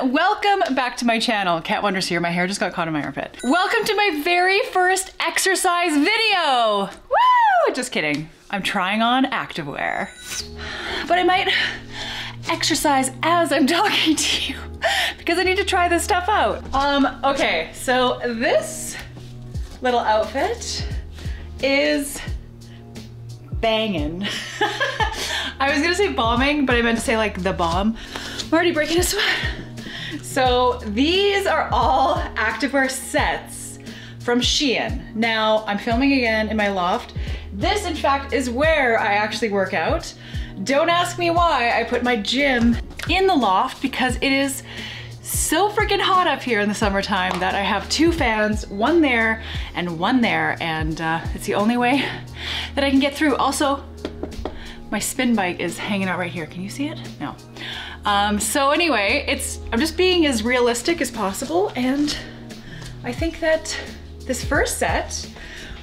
everyone, welcome back to my channel. Kat Wonders here. My hair just got caught in my armpit. Welcome to my very first exercise video. Woo! Just kidding. I'm trying on activewear, but I might exercise as I'm talking to you because I need to try this stuff out. Okay, so this little outfit is banging. I was gonna say bombing, but I meant to say like the bomb. I'm already breaking a sweat. So these are all activewear sets from Shein. Now I'm filming again in my loft. This in fact is where I actually work out. Don't ask me why I put my gym in the loft because it is so freaking hot up here in the summertime that I have two fans, one there, and it's the only way that I can get through. Also, my spin bike is hanging out right here. Can you see it? No. So anyway, I'm just being as realistic as possible, and I think that this first set,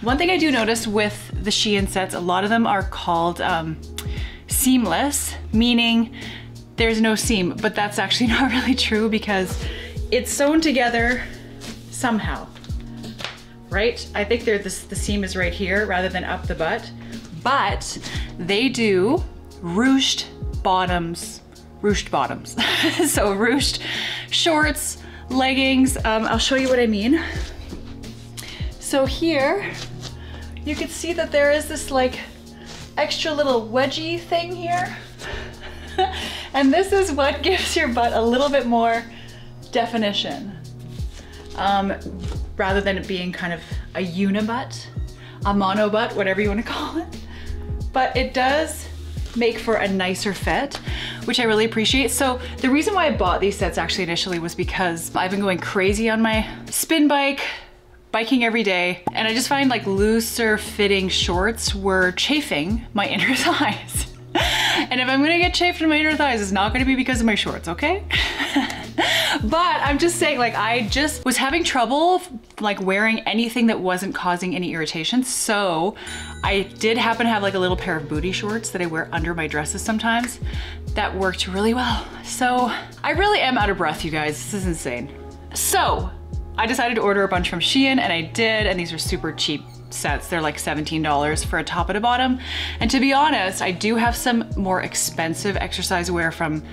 one thing I do notice with the Shein sets, a lot of them are called seamless, meaning there's no seam, but that's actually not really true because it's sewn together somehow, right? I think the seam is right here rather than up the butt, but they do ruched bottoms. So ruched shorts, leggings. I'll show you what I mean. So here you can see that there is this like extra little wedgie thing here. And this is what gives your butt a little bit more definition, rather than it being kind of a unibutt, a monobutt, whatever you want to call it. But it does make for a nicer fit, which I really appreciate. So the reason why I bought these sets actually initially was because I've been going crazy on my spin bike, biking every day, and I just find like looser fitting shorts were chafing my inner thighs. And if I'm gonna get chafed in my inner thighs, it's not gonna be because of my shorts, okay? But I'm just saying, like, I just was having trouble like wearing anything that wasn't causing any irritation. So I did happen to have like a little pair of booty shorts that I wear under my dresses sometimes. That worked really well. So I really am out of breath, you guys. This is insane. So I decided to order a bunch from Shein, and I did, and these are super cheap sets. They're like $17 for a top and a bottom. And to be honest, I do have some more expensive exercise wear from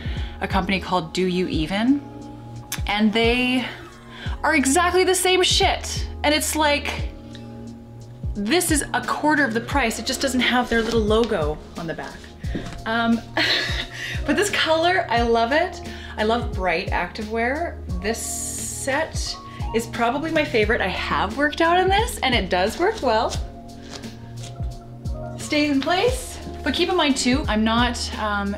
a company called Do You Even, and they are exactly the same shit. And it's like, this is a quarter of the price. It just doesn't have their little logo on the back. But this color, I love it. I love bright activewear. This set is probably my favorite. I have worked out in this and it does work well. Stays in place, but keep in mind too, I'm not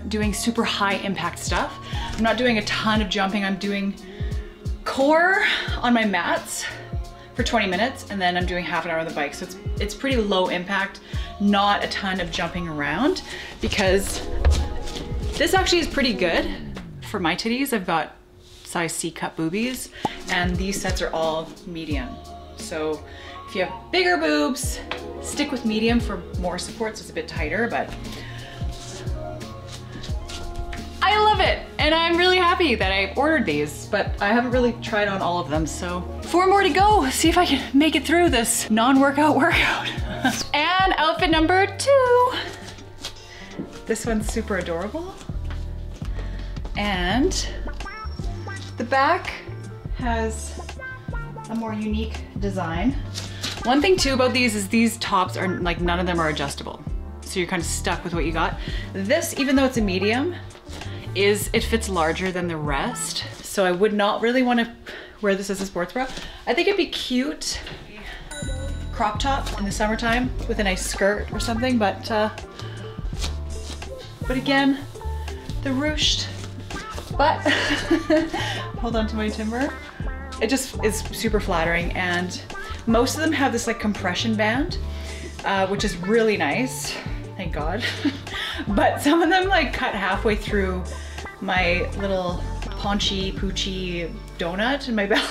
doing super high impact stuff. I'm not doing a ton of jumping. I'm doing core on my mats for 20 minutes and then I'm doing half an hour on the bike. So it's pretty low impact, not a ton of jumping around, because this actually is pretty good for my titties. I've got size C cup boobies, and these sets are all medium. So if you have bigger boobs, stick with medium for more support. So it's a bit tighter, but I love it. And I'm really happy that I ordered these, but I haven't really tried on all of them. So 4 more to go. See if I can make it through this non-workout workout. And outfit number 2. This one's super adorable. And the back has a more unique design. One thing too about these is these tops are like, none of them are adjustable. So you're kind of stuck with what you got. This, even though it's a medium, it fits larger than the rest. So I would not really want to wear this as a sports bra. I think it'd be cute crop top in the summertime with a nice skirt or something, but again, the ruched. But hold on to my timber. It just is super flattering, and most of them have this like compression band, which is really nice, thank God. But some of them like cut halfway through my little paunchy poochy donut in my belly.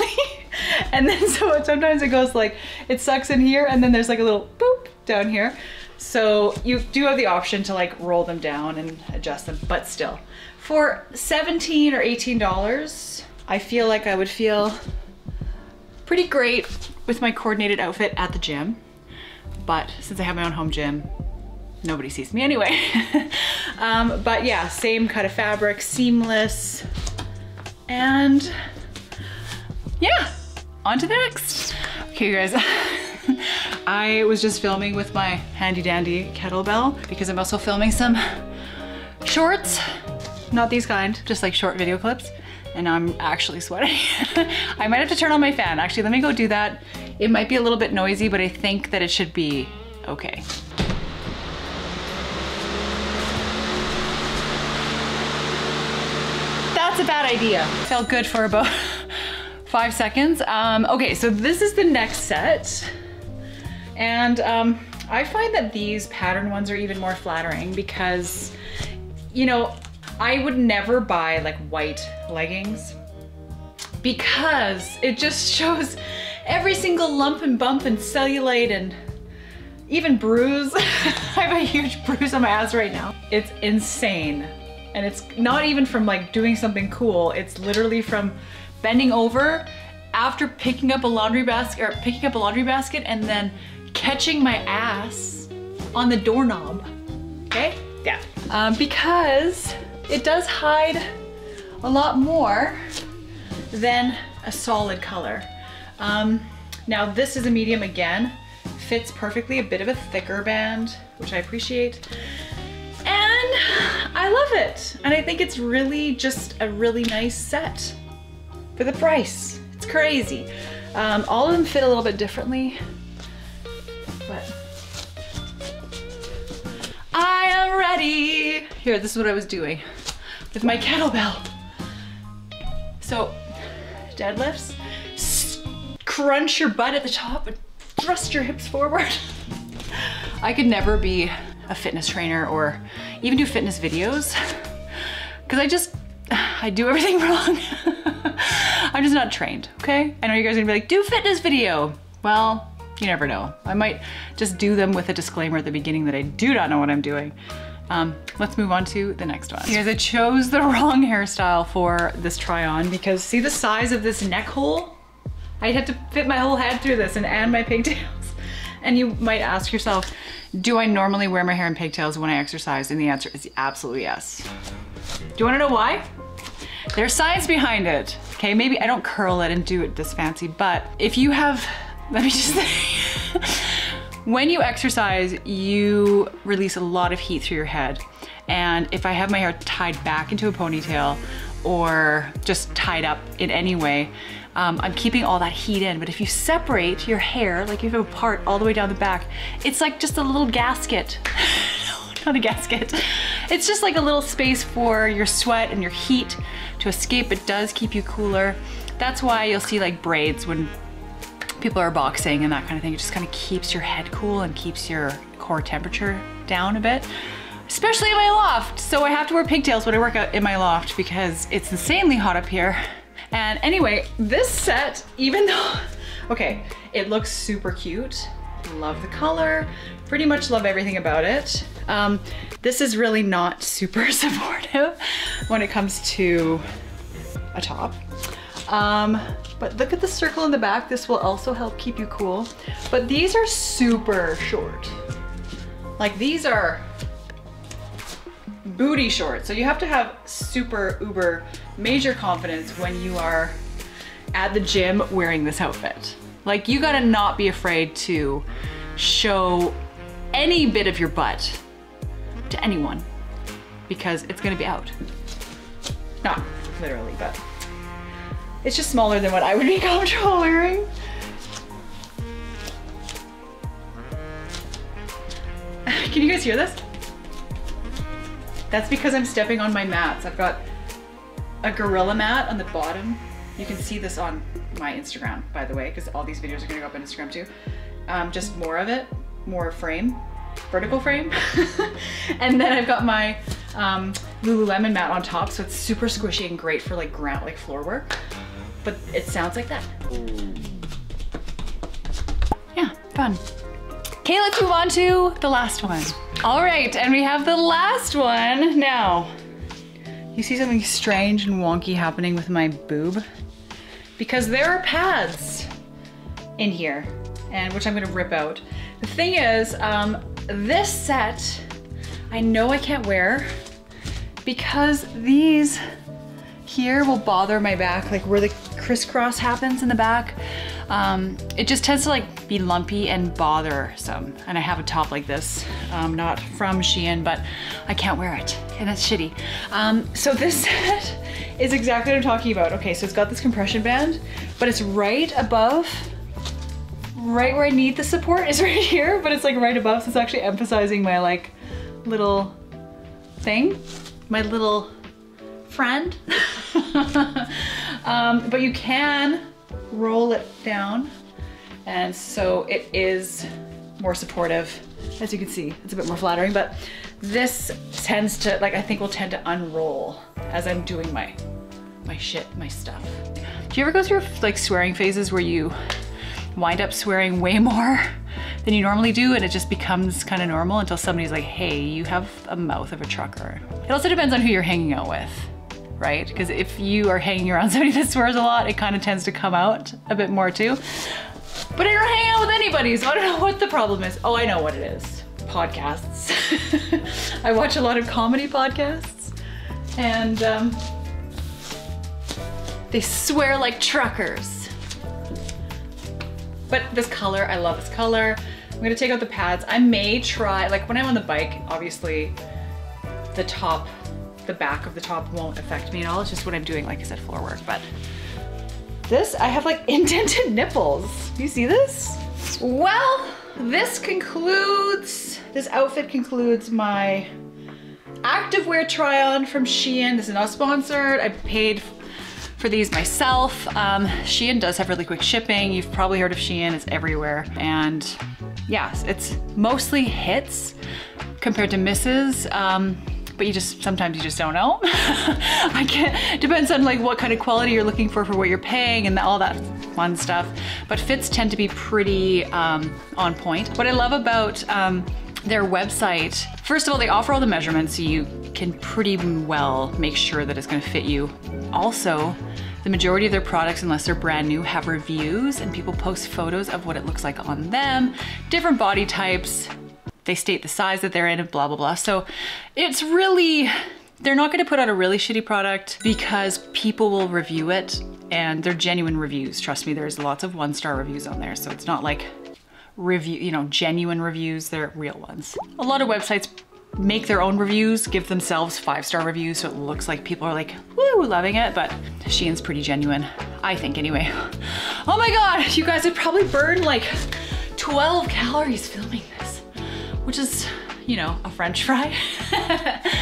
And then so sometimes it goes like, it sucks in here and then there's like a little boop down here. So you do have the option to like roll them down and adjust them, but still. For $17 or $18, I feel like I would feel pretty great with my coordinated outfit at the gym. But since I have my own home gym, nobody sees me anyway. But yeah, same kind of fabric, seamless. And yeah, on to the next. Okay, you guys. I was just filming with my handy dandy kettlebell because I'm also filming some shorts. Not these kind, just like short video clips. And I'm actually sweating. I might have to turn on my fan. Actually, let me go do that. It might be a little bit noisy, but I think that it should be okay. That's a bad idea. Felt good for about 5 seconds. Okay, so this is the next set. And I find that these pattern ones are even more flattering because, you know, I would never buy like white leggings because it just shows every single lump and bump and cellulite and even bruise. I have a huge bruise on my ass right now. It's insane. And it's not even from like doing something cool. It's literally from bending over after picking up a laundry basket and then catching my ass on the doorknob. Okay? Yeah. Because it does hide a lot more than a solid color. Now this is a medium again, fits perfectly, a bit of a thicker band, which I appreciate. And I love it. And I think it's really just a really nice set for the price. It's crazy. All of them fit a little bit differently, but I am ready. Here, this is what I was doing with my kettlebell. So deadlifts. Crunch your butt at the top and thrust your hips forward. I could never be a fitness trainer or even do fitness videos because I do everything wrong. I'm just not trained, okay? I know you guys are gonna be like, do fitness video. Well, you never know. I might just do them with a disclaimer at the beginning that I do not know what I'm doing. Let's move on to the next one. Guys, I chose the wrong hairstyle for this try on because see the size of this neck hole? I'd have to fit my whole head through this and my pigtails. And you might ask yourself, do I normally wear my hair in pigtails when I exercise? And the answer is absolutely yes. Do you wanna know why? There's science behind it. Okay, maybe I don't curl it and do it this fancy, but if you have, let me just say, when you exercise, you release a lot of heat through your head. And if I have my hair tied back into a ponytail or just tied up in any way, I'm keeping all that heat in, but if you separate your hair, like if you have a part all the way down the back, it's like just a little gasket. No, not a gasket. It's just like a little space for your sweat and your heat to escape. It does keep you cooler. That's why you'll see like braids when people are boxing and that kind of thing. It just kind of keeps your head cool and keeps your core temperature down a bit. Especially in my loft. So I have to wear pigtails when I work out in my loft because it's insanely hot up here. And anyway, this set, even though, okay, it looks super cute. Love the color, pretty much love everything about it. This is really not super supportive when it comes to a top. But look at the circle in the back. This will also help keep you cool. But these are super short. Like these are booty shorts. So you have to have super uber major confidence when you are at the gym wearing this outfit. Like you gotta not be afraid to show any bit of your butt to anyone because it's gonna be out. Not literally, but it's just smaller than what I would be comfortable wearing. Can you guys hear this? That's because I'm stepping on my mats. I've got a gorilla mat on the bottom. You can see this on my Instagram, by the way, because all these videos are gonna go up on Instagram too. Just more of it, more frame, vertical frame. And then I've got my Lululemon mat on top, so it's super squishy and great for like ground, like floor work. But it sounds like that. Yeah, fun. Okay, let's move on to the last one. All right, and we have the last one now. you see something strange and wonky happening with my boob, because there are pads in here, and which I'm gonna rip out. The thing is, this set, I know I can't wear because these here will bother my back, like where the crisscross happens in the back. It just tends to like be lumpy and bothersome. And I have a top like this, not from Shein, but I can't wear it, and that's shitty. So this set is exactly what I'm talking about. Okay, so it's got this compression band, but it's right above, right where I need the support is right here, but it's like right above, so it's actually emphasizing my like little thing, my little friend. But you can roll it down, and so it is more supportive. As you can see, it's a bit more flattering, but this tends to, like, I think will tend to unroll as I'm doing my stuff. Do you ever go through like swearing phases where you wind up swearing way more than you normally do, and it just becomes kind of normal until somebody's like, hey, you have a mouth of a trucker. It also depends on who you're hanging out with, right? Because if you are hanging around somebody that swears a lot, it kind of tends to come out a bit more too. But I don't hang out with anybody, so I don't know what the problem is. Oh, I know what it is. Podcasts. I watch a lot of comedy podcasts, and they swear like truckers. But this color, I love this color. I'm gonna take out the pads. I may try, like when I'm on the bike, obviously the top, the back of the top won't affect me at all. It's just what I'm doing, like I said, floor work. But this, I have like indented nipples. You see this? Well, this concludes, this outfit concludes my activewear try on from Shein. This is not sponsored. I paid for these myself. Shein does have really quick shipping. You've probably heard of Shein, it's everywhere. And yes, it's mostly hits compared to misses, but you just, sometimes you just don't know. I can't, depends on like what kind of quality you're looking for what you're paying and all that fun stuff. But fits tend to be pretty on point. What I love about their website, first of all, they offer all the measurements, so you can pretty well make sure that it's gonna fit you. Also, the majority of their products, unless they're brand new, have reviews, and people post photos of what it looks like on them, different body types. They state the size that they're in and blah, blah, blah. So it's really, they're not gonna put out a really shitty product because people will review it, and they're genuine reviews. Trust me, there's lots of one-star reviews on there. So it's not like review, you know, genuine reviews, they're real ones. A lot of websites make their own reviews, give themselves 5-star reviews, so it looks like people are like, woo, loving it, but Shein's pretty genuine, I think anyway. Oh my God, you guys, I probably burned like 12 calories filming this, which is, you know, a French fry.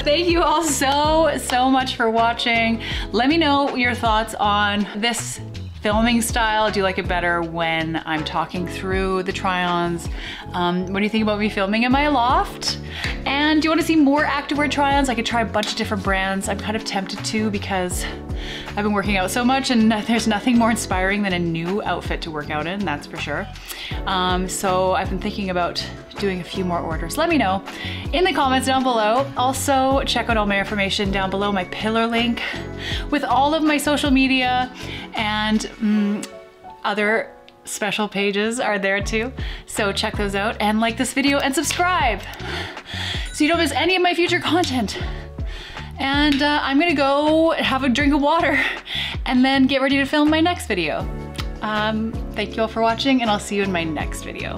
Thank you all so much for watching. Let me know your thoughts on this filming style. Do you like it better when I'm talking through the try-ons? What do you think about me filming in my loft? And do you want to see more activewear try-ons? I could try a bunch of different brands. I'm kind of tempted to because I've been working out so much, and there's nothing more inspiring than a new outfit to work out in, that's for sure. So I've been thinking about doing a few more orders. Let me know in the comments down below. Also, check out all my information down below, my pillar link with all of my social media, and other special pages are there too. So check those out, and like this video and subscribe so you don't miss any of my future content. And I'm gonna go have a drink of water and then get ready to film my next video. Thank you all for watching, and I'll see you in my next video.